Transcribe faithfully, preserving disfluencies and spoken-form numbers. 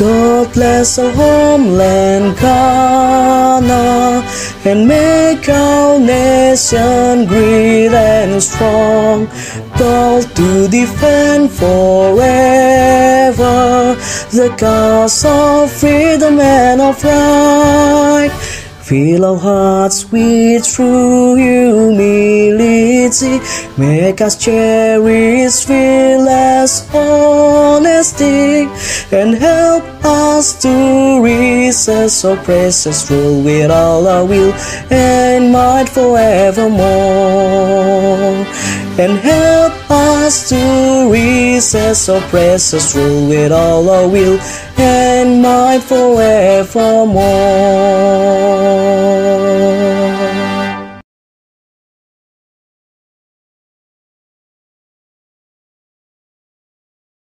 God bless our homeland Ghana and make our nation great and strong, bold to defend forever the cause of freedom and of right. Fill our hearts with true humility, make us cherish fearless honesty, and help us to resist oppressors' rule with all our will and might forevermore. And help us to resist oppressors' rule with all our will and might forevermore.